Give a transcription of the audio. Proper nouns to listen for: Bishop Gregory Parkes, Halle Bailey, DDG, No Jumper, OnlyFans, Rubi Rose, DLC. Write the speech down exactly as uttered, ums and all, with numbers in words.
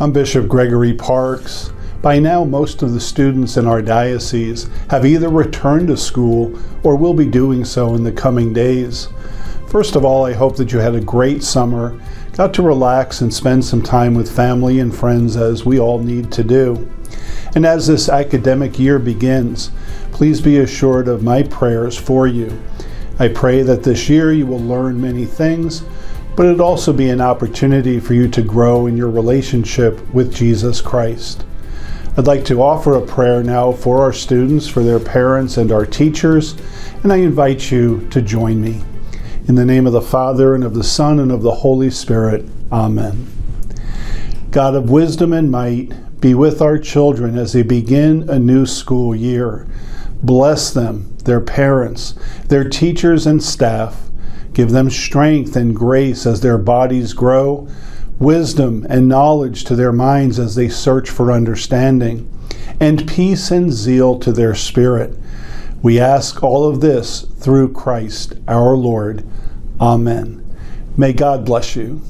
I'm Bishop Gregory Parkes. By now, most of the students in our diocese have either returned to school or will be doing so in the coming days. First of all, I hope that you had a great summer, got to relax and spend some time with family and friends as we all need to do. And as this academic year begins, please be assured of my prayers for you. I pray that this year you will learn many things, but it'd also be an opportunity for you to grow in your relationship with Jesus Christ. I'd like to offer a prayer now for our students, for their parents, and our teachers, and I invite you to join me. In the name of the Father, and of the Son, and of the Holy Spirit, Amen. God of wisdom and might, be with our children as they begin a new school year. Bless them, their parents, their teachers, and staff. Give them strength and grace as their bodies grow, wisdom and knowledge to their minds as they search for understanding, and peace and zeal to their spirit. We ask all of this through Christ our Lord. Amen. May God bless you.